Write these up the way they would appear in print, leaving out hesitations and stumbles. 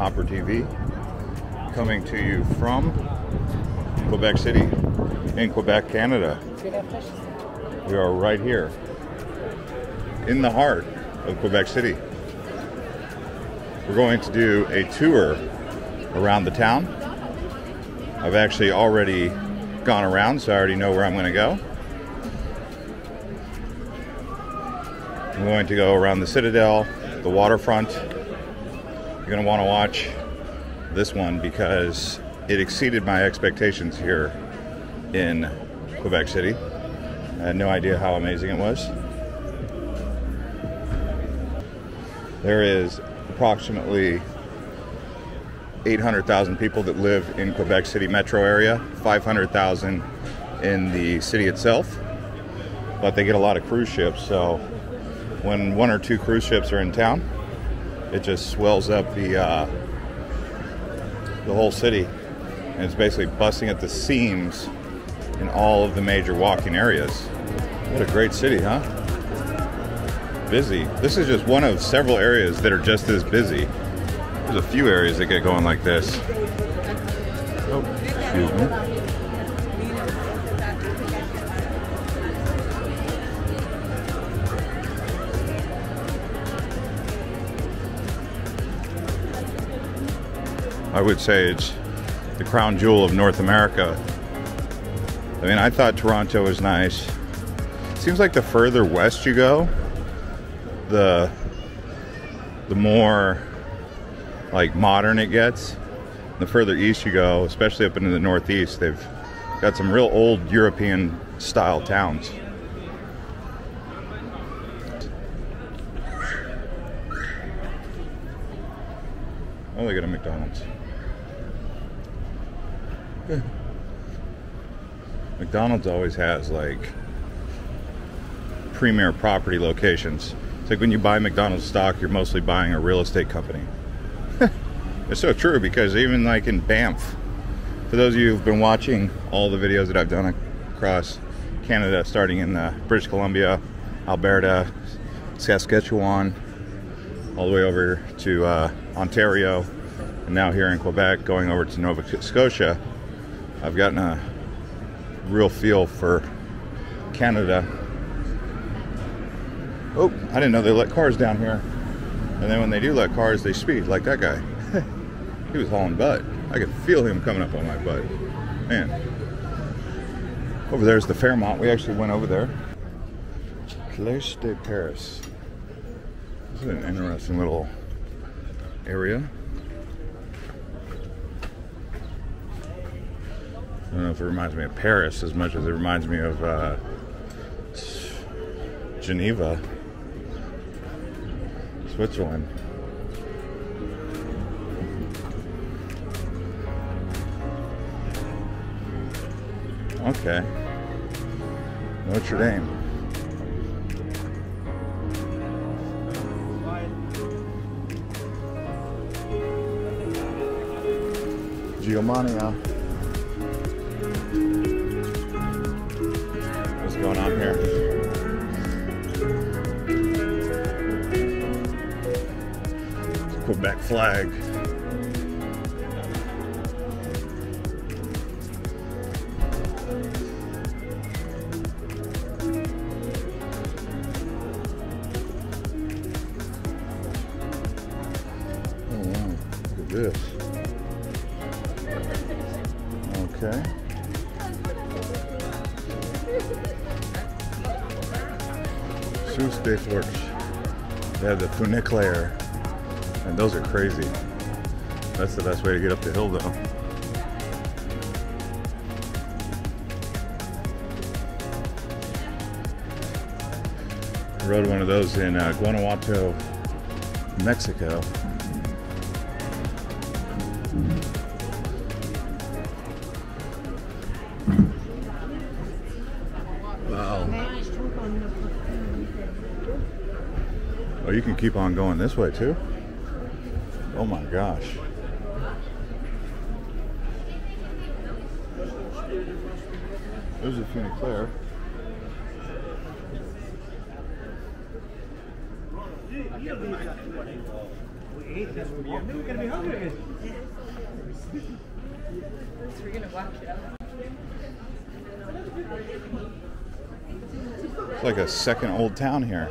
Hopper TV, coming to you from Quebec City in Quebec, Canada. We are right here in the heart of Quebec City. We're going to do a tour around the town. I've actually already gone around, so I already know where I'm going to go. I'm going to go around the Citadel, the waterfront. You're going to want to watch this one because it exceeded my expectations here in Quebec City. I had no idea how amazing it was. There is approximately 800,000 people that live in Quebec City metro area, 500,000 in the city itself, but they get a lot of cruise ships, so when one or two cruise ships are in town, it just swells up the whole city, and it's basically busting at the seams in all of the major walking areas. What a great city, huh? Busy. This is just one of several areas that are just as busy. There's a few areas that get going like this. Oh, excuse me. I would say it's the crown jewel of North America. I mean, I thought Toronto was nice. It seems like the further west you go, the more like modern it gets. The further east you go, especially up into the northeast, they've got some real old European style towns. Oh, they got a McDonald's. McDonald's always has like premier property locations. It's like when you buy McDonald's stock, you're mostly buying a real estate company. It's so true, because even like in Banff, for those of you who've been watching all the videos that I've done across Canada, starting in British Columbia, Alberta, Saskatchewan, all the way over to Ontario, and now here in Quebec, going over to Nova Scotia, I've gotten a real feel for Canada. Oh, I didn't know they let cars down here. And then when they do let cars, they speed, like that guy. He was hauling butt. I could feel him coming up on my butt. Man. Over there's the Fairmont. We actually went over there. Place de Paris. This is an interesting little area. I don't know if it reminds me of Paris as much as it reminds me of Geneva, Switzerland. Okay. Notre Dame. Geomania. What's going on here? Quebec flag. Oh wow, look at this. Okay. Sous des Fleurs. They have the funiculaire. And those are crazy. That's the best way to get up the hill, though. I rode one of those in Guanajuato, Mexico. Wow. Oh, you can keep on going this way, too. Oh my gosh. There's a funiculaire. we ate this for you. We're going to be hungry again. We're going to watch it out. It's like a second old town here.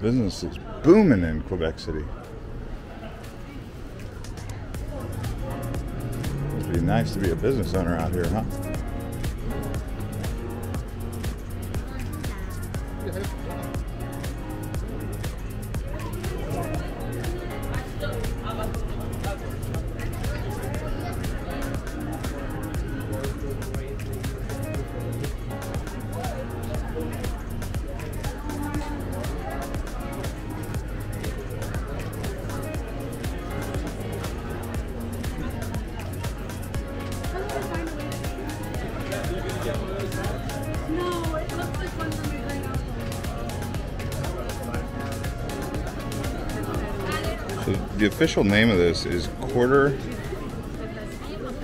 Business is booming in Quebec City. It'd be nice to be a business owner out here, huh? The official name of this is Quarter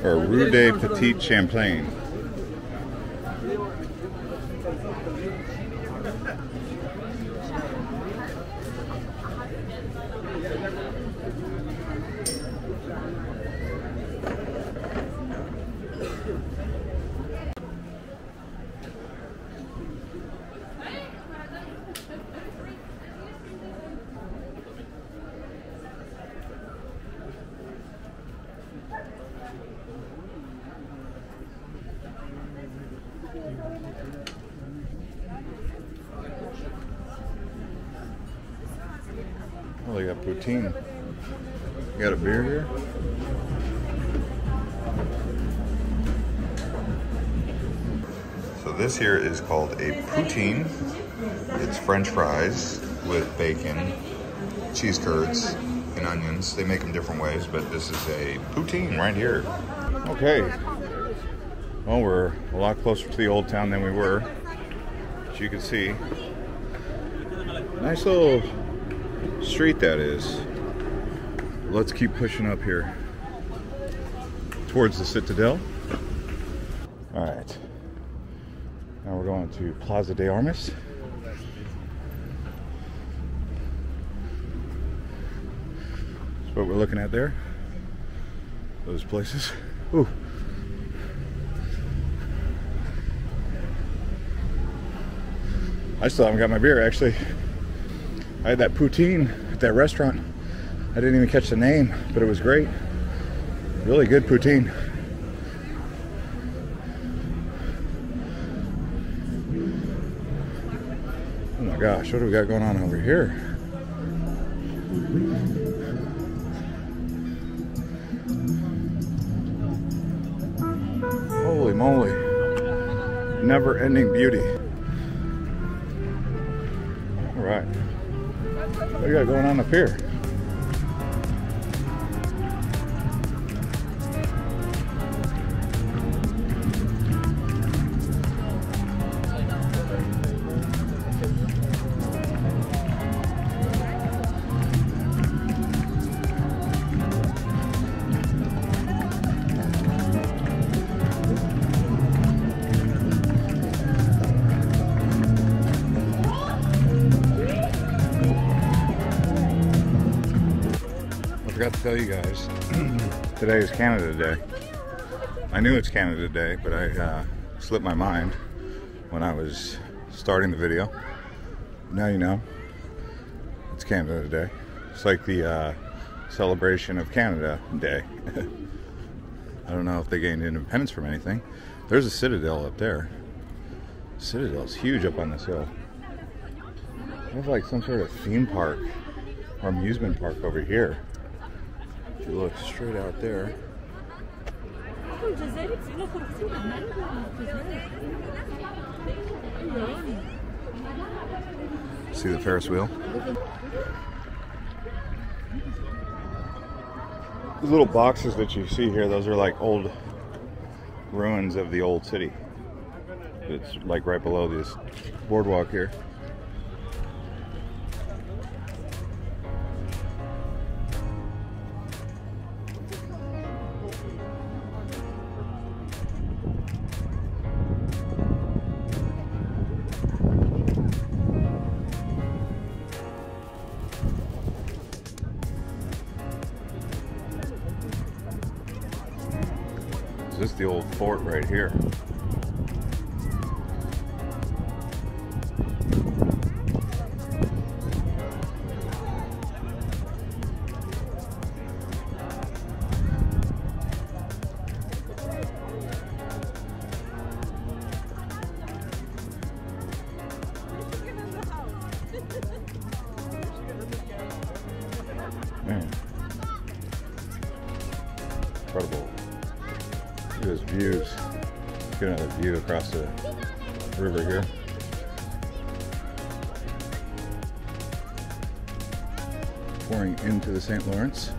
or Rue des Petite Champlain. Oh, they got poutine. You got a beer here? So this here is called a poutine. It's French fries with bacon, cheese curds, and onions. They make them different ways, but this is a poutine right here. Okay. Well, we're a lot closer to the old town than we were, as you can see. Nice little street that is. Let's keep pushing up here towards the Citadel. All right, now we're going to Plaza de Armas. That's what we're looking at there, those places. Ooh. I still haven't got my beer, actually. I had that poutine at that restaurant. I didn't even catch the name, but it was great. Really good poutine. Oh my gosh, what do we got going on over here? Holy moly. Never-ending beauty. All right. What do you got going on up here? I forgot to tell you guys, today is Canada Day. I knew it's Canada Day, but I slipped my mind when I was starting the video. Now you know, it's Canada Day. It's like the celebration of Canada Day. I don't know if they gained independence from anything. There's a citadel up there. The citadel's huge up on this hill. There's like some sort of theme park or amusement park over here. You look straight out there. See the Ferris wheel? The little boxes that you see here, those are like old ruins of the old city. It's like right below this boardwalk here. This is the old fort right here. Incredible. Look at those views. Let's get another view across the river here. Pouring into the St. Lawrence.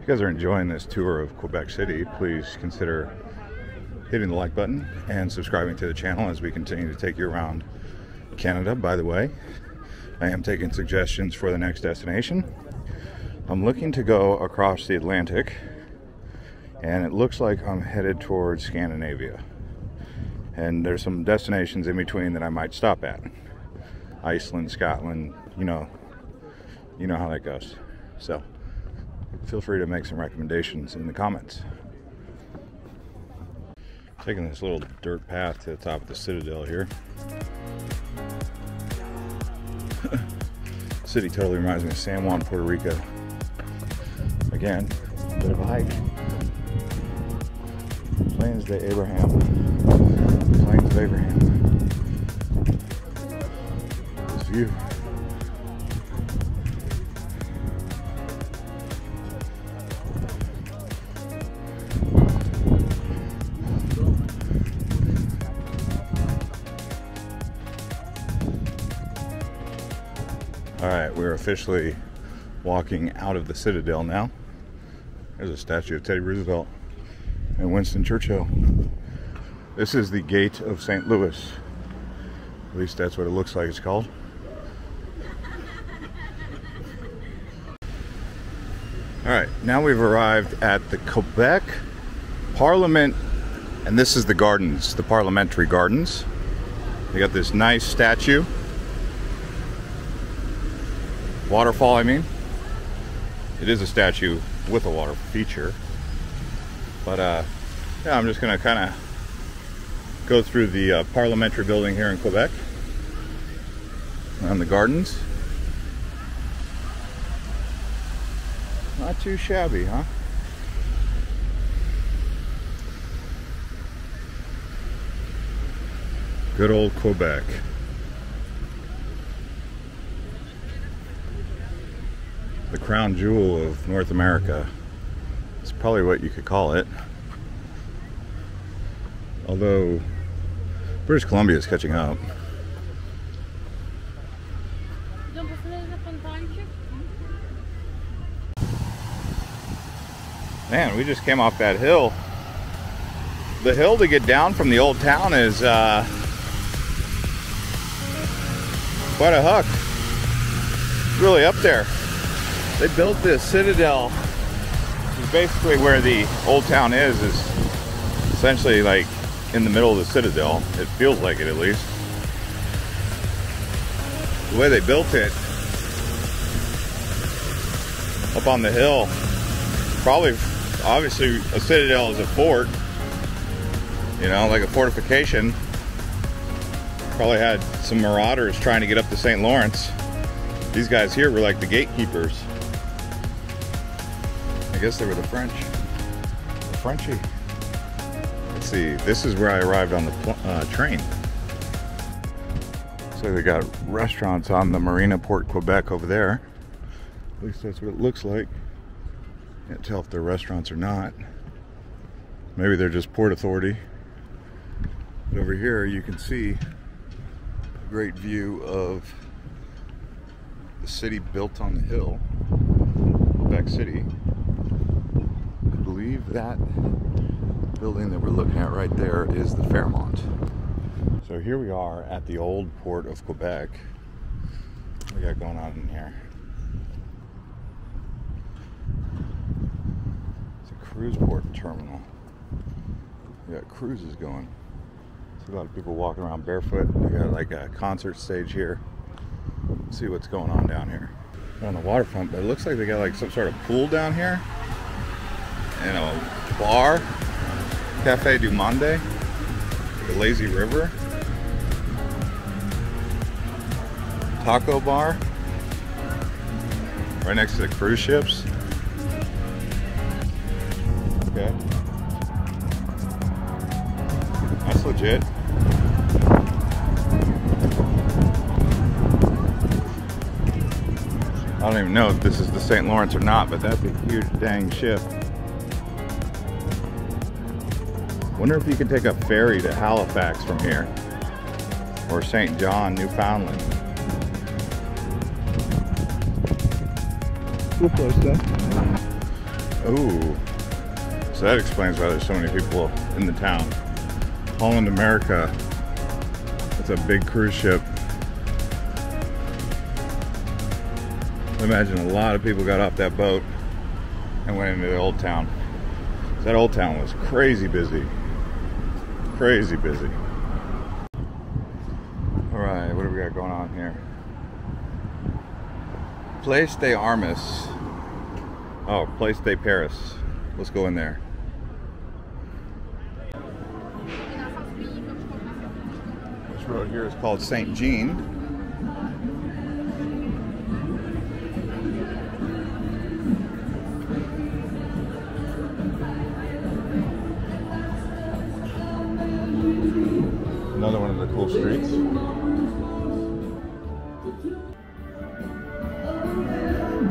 If you guys are enjoying this tour of Quebec City, please consider hitting the like button and subscribing to the channel as we continue to take you around Canada. By the way, I am taking suggestions for the next destination. I'm looking to go across the Atlantic, and it looks like I'm headed towards Scandinavia. And there's some destinations in between that I might stop at. Iceland, Scotland, you know how that goes. So feel free to make some recommendations in the comments. Taking this little dirt path to the top of the citadel here. City totally reminds me of San Juan, Puerto Rico. Again, a bit of a hike. Plains de Abraham. Plains of Abraham. This view. Alright, we're officially walking out of the Citadel now. There's a statue of Teddy Roosevelt and Winston Churchill. This is the Gate of St. Louis. At least that's what it looks like it's called. Alright, now we've arrived at the Quebec Parliament, and this is the gardens, the Parliamentary Gardens. They got this nice statue. Waterfall, I mean. It is a statue with a water feature. But yeah, I'm just gonna kinda go through the parliamentary building here in Quebec and the gardens. Not too shabby, huh? Good old Quebec. The crown jewel of North America. It's probably what you could call it. Although British Columbia is catching up. Man, we just came off that hill. The hill to get down from the old town is quite a huck. It's really up there. They built this citadel, which is basically where the old town is essentially like in the middle of the citadel. It feels like it, at least. The way they built it up on the hill, probably, obviously a citadel is a fort, you know, like a fortification. Probably had some marauders trying to get up to St. Lawrence. These guys here were like the gatekeepers. I guess they were the French. The Frenchy. Let's see, this is where I arrived on the train. So they got restaurants on the Marina Port Quebec over there. At least that's what it looks like. Can't tell if they're restaurants or not. Maybe they're just Port Authority. But over here you can see a great view of the city built on the hill. Quebec City. I believe that building that we're looking at right there is the Fairmont. So here we are at the old port of Quebec. What do we got going on in here? cruise port terminal. You got cruises going. See a lot of people walking around barefoot. You got like a concert stage here. Let's see what's going on down here. We're on the waterfront, but it looks like they got like some sort of pool down here and a bar, Cafe Du Monde, the lazy river, taco bar, right next to the cruise ships. Okay. That's legit. I don't even know if this is the St. Lawrence or not, but that's a huge dang ship. Wonder if you can take a ferry to Halifax from here, or St. John, Newfoundland. We're close though. Ooh. So that explains why there's so many people in the town. Holland America. That's a big cruise ship. I imagine a lot of people got off that boat and went into the old town. That old town was crazy busy. Crazy busy. Alright, what do we got going on here? Place de Armas. Oh, Place de Paris. Let's go in there. This road here is called St. Jean. Another one of the cool streets.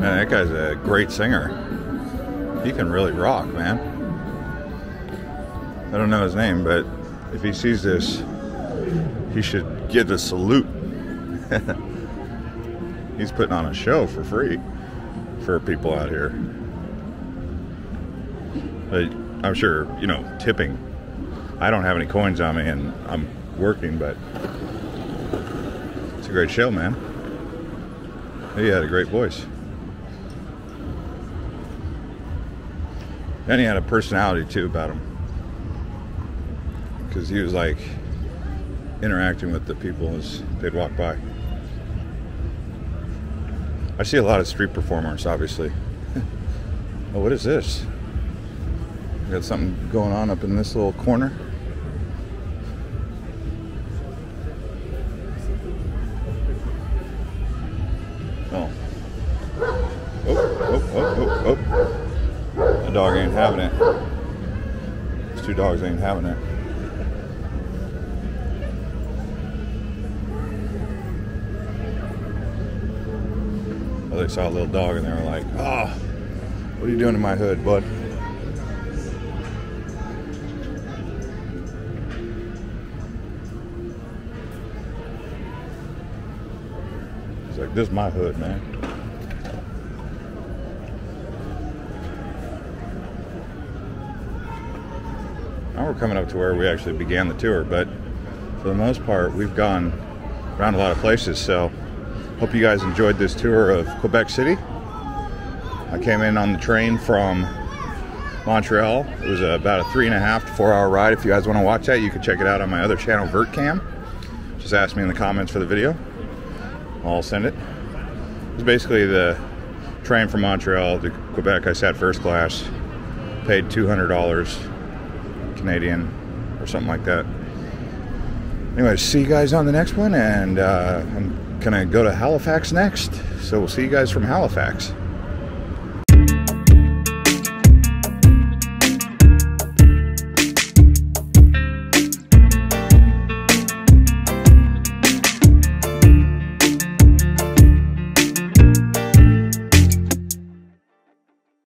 Man, that guy's a great singer. He can really rock, man. I don't know his name, but if he sees this, he should give a salute. He's putting on a show for free for people out here. But I'm sure, you know, tipping. I don't have any coins on me and I'm working, but it's a great show, man. He had a great voice. And he had a personality too about him, because he was like interacting with the people as they'd walk by. I see a lot of street performers, obviously. Oh, what is this? We got something going on up in this little corner. Oh. Oh. The dog ain't having it. Those two dogs ain't having it. Well, they saw a little dog and they were like, ah, oh, what are you doing to my hood, bud? He's like, this is my hood, man. Now we're coming up to where we actually began the tour, but for the most part, we've gone around a lot of places, so hope you guys enjoyed this tour of Quebec City. I came in on the train from Montreal. It was about a 3.5 to 4 hour ride. If you guys want to watch that, you can check it out on my other channel, VertCam. Just ask me in the comments for the video. I'll send it. It was basically the train from Montreal to Quebec. I sat first class, paid $200. Canadian or something like that. Anyway, see you guys on the next one, and I'm gonna go to Halifax next, so we'll see you guys from Halifax.